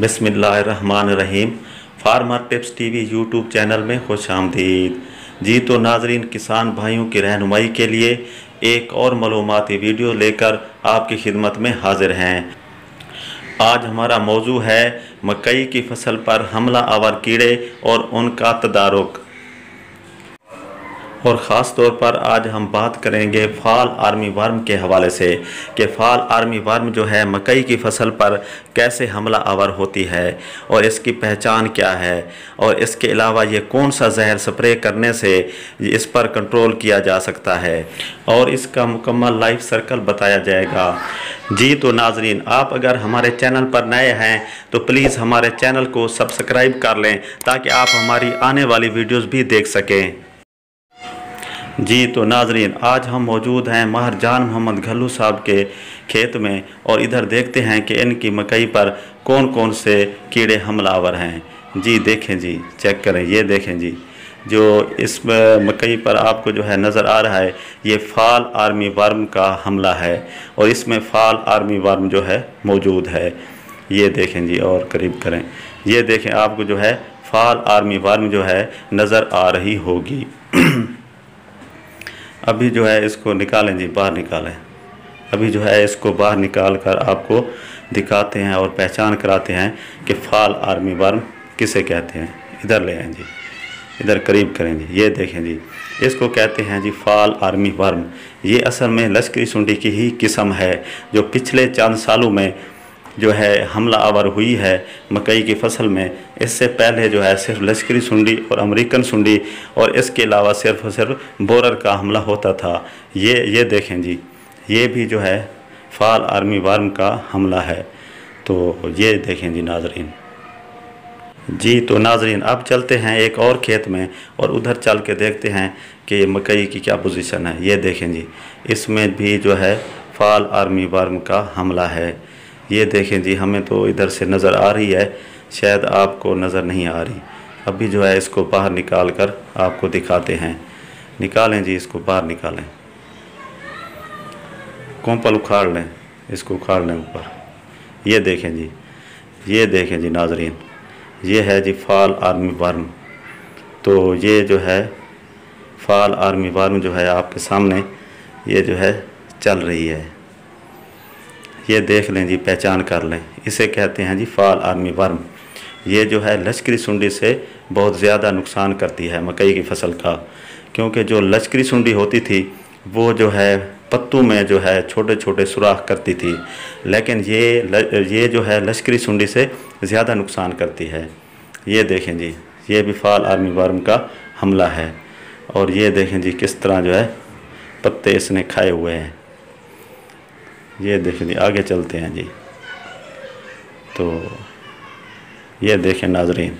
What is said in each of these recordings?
बिस्मिल्लाहिर्रहमानिर्रहीम। Farmer tips TV YouTube channel में खुश आमदीद। जी तो नाजरीन, किसान भाइयों की रहनुमाई के लिए एक और मालूमाती वीडियो लेकर आपकी खिदमत में हाजिर हैं। आज हमारा मौजू है मकई की फसल पर हमला आवर कीड़े और उनका तदारुक, और ख़ास तौर पर आज हम बात करेंगे फॉल आर्मी वर्म के हवाले से कि फॉल आर्मी वर्म जो है मकई की फसल पर कैसे हमला आवर होती है और इसकी पहचान क्या है, और इसके अलावा ये कौन सा जहर स्प्रे करने से इस पर कंट्रोल किया जा सकता है, और इसका मुकम्मल लाइफ सर्कल बताया जाएगा। जी तो नाजरीन, आप अगर हमारे चैनल पर नए हैं तो प्लीज़ हमारे चैनल को सब्सक्राइब कर लें ताकि आप हमारी आने वाली वीडियोज़ भी देख सकें। जी तो नाजरीन, आज हम मौजूद हैं माहरजान मोहम्मद घल्लू साहब के खेत में, और इधर देखते हैं कि इनकी मकई पर कौन कौन से कीड़े हमलावर हैं। जी देखें जी, चेक करें, ये देखें जी, जो इस मकई पर आपको जो है नज़र आ रहा है ये फॉल आर्मी वर्म का हमला है, और इसमें फॉल आर्मी वर्म जो है मौजूद है। ये देखें जी, और करीब करें, ये देखें, आपको जो है फॉल आर्मी वर्म जो है नज़र आ रही होगी। अभी जो है इसको निकालें जी, बाहर निकालें। अभी जो है इसको बाहर निकाल कर आपको दिखाते हैं और पहचान कराते हैं कि फॉल आर्मी वर्म किसे कहते हैं। इधर ले आएँ जी, इधर करीब करें जी, ये देखें जी, इसको कहते हैं जी फॉल आर्मी वर्म। ये असल में लश्करी सुंडी की ही किस्म है जो पिछले चंद सालों में जो है हमला आवर हुई है मकई की फसल में। इससे पहले जो है सिर्फ लश्करी सुंडी और अमेरिकन सुंडी और इसके अलावा सिर्फ बोरर का हमला होता था। ये देखें जी, ये भी जो है फॉल आर्मी वर्म का हमला है। तो ये देखें जी नाजरीन। जी तो नाजरीन, अब चलते हैं एक और खेत में, और उधर चल के देखते हैं कि मकई की क्या पोजीशन है। ये देखें जी, इसमें भी जो है फॉल आर्मी वर्म का हमला है। ये देखें जी, हमें तो इधर से नज़र आ रही है, शायद आपको नज़र नहीं आ रही। अभी जो है इसको बाहर निकाल कर आपको दिखाते हैं। निकालें जी, इसको बाहर निकालें, कोंपल उखाड़ लें, इसको उखाड़ लें ऊपर। ये देखें जी, ये देखें जी नाजरीन, ये है जी फॉल आर्मी वर्म। तो ये जो है फॉल आर्मी वर्म जो है आपके सामने ये जो है चल रही है। ये देख लें जी, पहचान कर लें, इसे कहते हैं जी फॉल आर्मी वर्म। ये जो है लश्करी सुंडी से बहुत ज़्यादा नुकसान करती है मकई की फसल का, क्योंकि जो लश्करी सुंडी होती थी वो जो है पत्तों में जो है छोटे छोटे सुराख करती थी, लेकिन ये जो है लश्करी सुंडी से ज़्यादा नुकसान करती है। ये देखें जी, ये भी फॉल आर्मी वर्म का हमला है, और ये देखें जी किस तरह जो है पत्ते इसने खाए हुए हैं। ये देखें जी, आगे चलते हैं जी। तो ये देखें नाजरीन,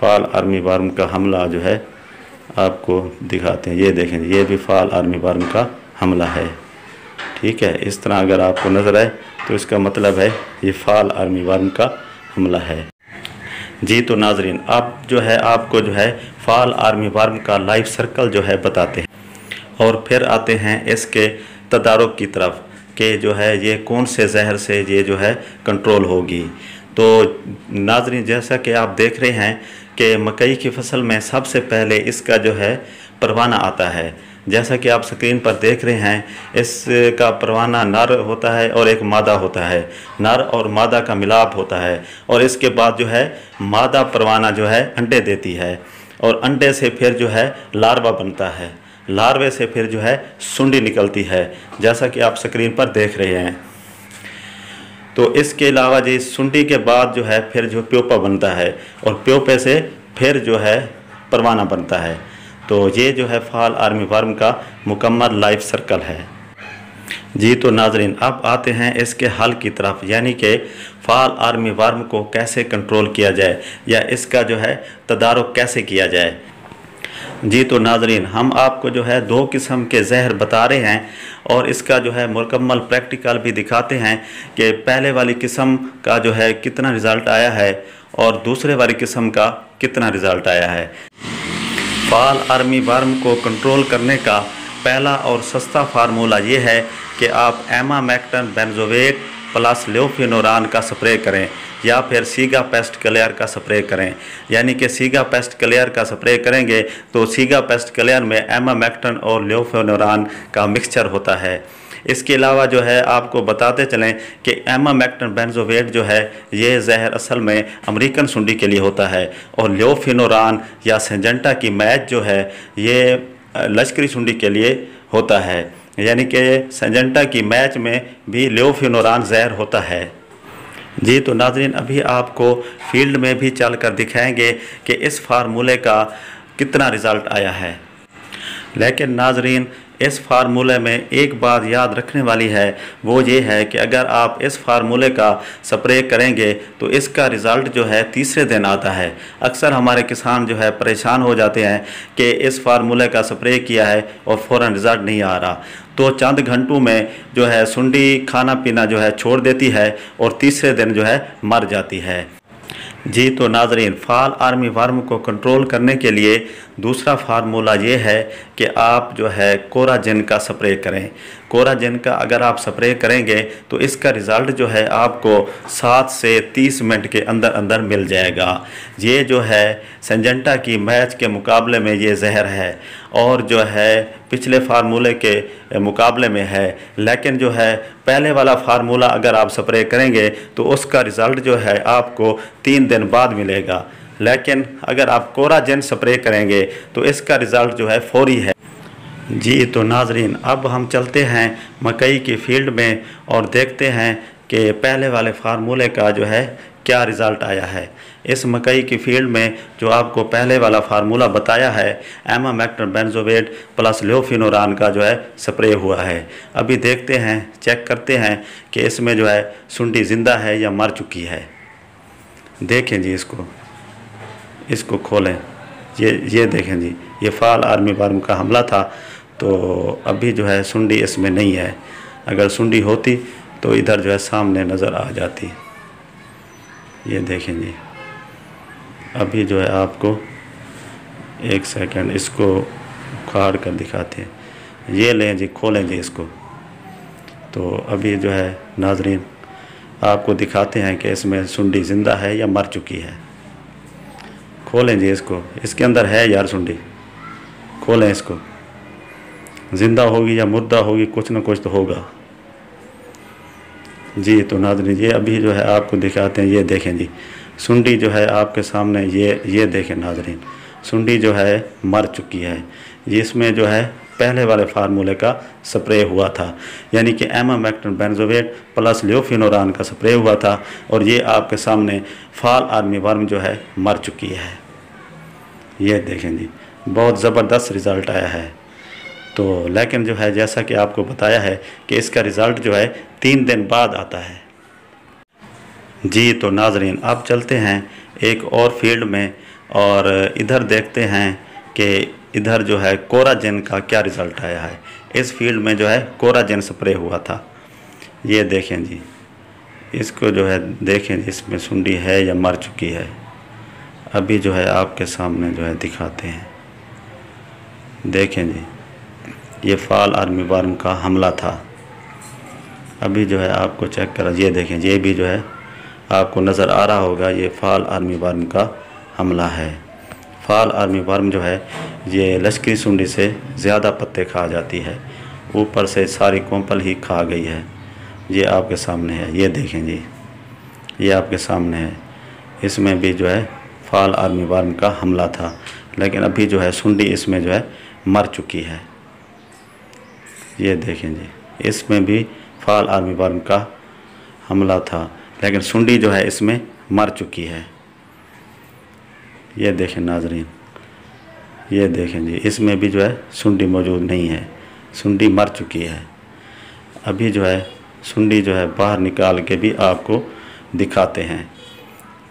फॉल आर्मी वर्म का हमला जो है आपको दिखाते हैं। ये देखें जी, ये भी फॉल आर्मी वर्म का हमला है। ठीक है, इस तरह अगर आपको नज़र आए तो इसका मतलब है ये फॉल आर्मी वर्म का हमला है। जी तो नाजरीन, आप जो है आपको जो है फॉल आर्मी वर्म का लाइफ सर्कल जो है बताते हैं, और फिर आते हैं इसके तदारुक की तरफ कि जो है ये कौन से जहर से ये जो है कंट्रोल होगी। तो नाजरीन, जैसा कि आप देख रहे हैं कि मकई की फसल में सबसे पहले इसका जो है परवाना आता है, जैसा कि आप स्क्रीन पर देख रहे हैं। इसका परवाना नर होता है और एक मादा होता है, नर और मादा का मिलाप होता है, और इसके बाद जो है मादा परवाना जो है अंडे देती है, और अंडे से फिर जो है लार्वा बनता है, लार्वे से फिर जो है सुंडी निकलती है, जैसा कि आप स्क्रीन पर देख रहे हैं। तो इसके अलावा जी सुंडी के बाद जो है फिर जो प्योपा बनता है, और प्योपे से फिर जो है परवाना बनता है। तो ये जो है फॉल आर्मी वर्म का मुकम्मल लाइफ सर्कल है। जी तो नाजरीन, अब आते हैं इसके हल की तरफ, यानी कि फॉल आर्मी वर्म को कैसे कंट्रोल किया जाए या इसका जो है तदारुक कैसे किया जाए। जी तो नाजरीन, हम आपको जो है दो किस्म के जहर बता रहे हैं, और इसका जो है मुकम्मल प्रैक्टिकल भी दिखाते हैं कि पहले वाली किस्म का जो है कितना रिज़ल्ट आया है और दूसरे वाली किस्म का कितना रिज़ल्ट आया है। फॉल आर्मी वर्म को कंट्रोल करने का पहला और सस्ता फार्मूला ये है कि आप एमामेक्टिन बेंजोएट प्लस ल्यूफेनुरॉन का स्प्रे करें या फिर सीगा पेस्ट क्लियर का स्प्रे करें। यानी कि सीगा पेस्ट क्लियर का स्प्रे करेंगे तो सीगा पेस्ट क्लियर में एमामेक्टिन और ल्यूफेनुरॉन का मिक्सचर होता है। इसके अलावा जो है आपको बताते चलें कि एमामेक्टिन बेंजोएट जो है ये जहर असल में अमेरिकन सुंडी के लिए होता है और ल्यूफेनुरॉन या सिंजेंटा की मैच जो है ये लश्करी सुंडी के लिए होता है। यानी कि सिंजेंटा की मैच में भी ल्यूफेनुरॉन जहर होता है। जी तो नाजरीन अभी आपको फील्ड में भी चल कर दिखाएँगे कि इस फार्मूले का कितना रिज़ल्ट आया है। लेकिन नाजरीन इस फार्मूले में एक बात याद रखने वाली है, वो ये है कि अगर आप इस फार्मूले का स्प्रे करेंगे तो इसका रिज़ल्ट जो है तीसरे दिन आता है। अक्सर हमारे किसान जो है परेशान हो जाते हैं कि इस फार्मूले का स्प्रे किया है और फ़ौरन रिज़ल्ट नहीं आ रहा, तो चंद घंटों में जो है सुंडी खाना पीना जो है छोड़ देती है और तीसरे दिन जो है मर जाती है। जी तो नाजरीन फॉल आर्मी वर्म को कंट्रोल करने के लिए दूसरा फार्मूला ये है कि आप जो है कोराजिन का स्प्रे करें। कोराजिन का अगर आप स्प्रे करेंगे तो इसका रिज़ल्ट जो है आपको 7 से 30 मिनट के अंदर अंदर मिल जाएगा। ये जो है सिंजेंटा की मैच के मुकाबले में ये जहर है और जो है पिछले फार्मूले के मुकाबले में है। लेकिन जो है पहले वाला फार्मूला अगर आप स्प्रे करेंगे तो उसका रिज़ल्ट जो है आपको 3 दिन बाद मिलेगा, लेकिन अगर आप कोराजेन स्प्रे करेंगे तो इसका रिज़ल्ट जो है फौरी है। जी तो नाजरीन अब हम चलते हैं मकई की फील्ड में और देखते हैं कि पहले वाले फार्मूले का जो है क्या रिज़ल्ट आया है। इस मकई की फील्ड में जो आपको पहले वाला फार्मूला बताया है एमामेक्टिन बेंजोएट प्लस ल्यूफेनुरॉन का जो है स्प्रे हुआ है। अभी देखते हैं, चेक करते हैं कि इसमें जो है सुंडी ज़िंदा है या मर चुकी है। देखें जी, इसको खोलें, ये देखें जी, ये फॉल आर्मी वर्म का हमला था। तो अभी जो है सुंडी इसमें नहीं है, अगर सुंडी होती तो इधर जो है सामने नज़र आ जाती। ये देखें जी, अभी जो है आपको 1 सेकंड इसको उखाड़ कर दिखाते हैं। ये लें जी, खोलें जी इसको। तो अभी जो है नाजरीन आपको दिखाते हैं कि इसमें सुंडी ज़िंदा है या मर चुकी है। खोलें जी इसको, इसके अंदर है यार सुंडी। खोलें इसको, ज़िंदा होगी या मुर्दा होगी, कुछ ना कुछ तो होगा। जी तो नाज़रीन ये अभी जो है आपको दिखाते हैं। ये देखें जी, सुंडी जो है आपके सामने, ये देखें नाजरीन, सुंडी जो है मर चुकी है। इसमें जो है पहले वाले फार्मूले का स्प्रे हुआ था, यानी कि एमामेक्टिन बेंजोएट प्लस ल्यूफेनुरॉन का स्प्रे हुआ था और ये आपके सामने फॉल आर्मी वर्म जो है मर चुकी है। ये देखें जी, बहुत ज़बरदस्त रिज़ल्ट आया है। तो लेकिन जो है जैसा कि आपको बताया है कि इसका रिज़ल्ट जो है 3 दिन बाद आता है। जी तो नाजरीन अब चलते हैं एक और फील्ड में और इधर देखते हैं कि इधर जो है कोराजेन का क्या रिज़ल्ट आया है। इस फील्ड में जो है कोराजेन स्प्रे हुआ था। ये देखें जी, इसको जो है देखें, इसमें सुंडी है या मर चुकी है। अभी जो है आपके सामने जो है दिखाते हैं। देखें जी, ये फॉल आर्मी वर्म का हमला था। अभी जो है आपको चेक करा, ये देखें, ये भी जो है आपको नज़र आ रहा होगा, ये फॉल आर्मी वर्म का हमला है। फॉल आर्मी वर्म जो है ये लश्करी सुंडी से ज़्यादा पत्ते खा जाती है, ऊपर से सारी कोंपल ही खा गई है। ये आपके सामने है, ये देखें जी, ये आपके सामने है। इसमें भी जो है फॉल आर्मी वर्म का हमला था, लेकिन अभी जो है सुंडी इसमें जो है मर चुकी है। ये देखें जी, इसमें भी फॉल आर्मी वर्म का हमला था, लेकिन सुंडी जो है इसमें मर चुकी है। ये देखें नाजरीन, ये देखें जी, इसमें भी जो है सुंडी मौजूद नहीं है, सुंडी मर चुकी है। अभी जो है सुंडी जो है बाहर निकाल के भी आपको दिखाते हैं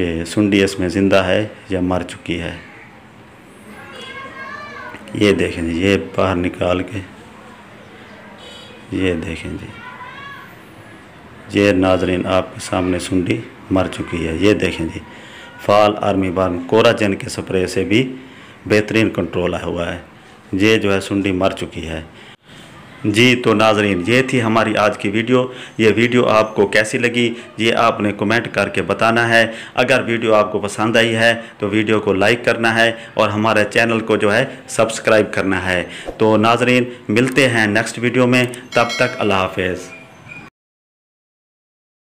कि सुंडी इसमें ज़िंदा है या मर चुकी है। ये देखें जी, ये बाहर निकाल के, ये देखें जी, ये नाजरीन आपके सामने सुंडी मर चुकी है। ये देखें जी, फॉल आर्मी वर्म कोराजेन के स्प्रे से भी बेहतरीन कंट्रोल हुआ है। ये जो है सुंडी मर चुकी है। जी तो नाजरीन, ये थी हमारी आज की वीडियो। ये वीडियो आपको कैसी लगी ये आपने कमेंट करके बताना है। अगर वीडियो आपको पसंद आई है तो वीडियो को लाइक करना है और हमारे चैनल को जो है सब्सक्राइब करना है। तो नाजरीन, मिलते हैं नेक्स्ट वीडियो में, तब तक अल्लाह हाफ़िज़।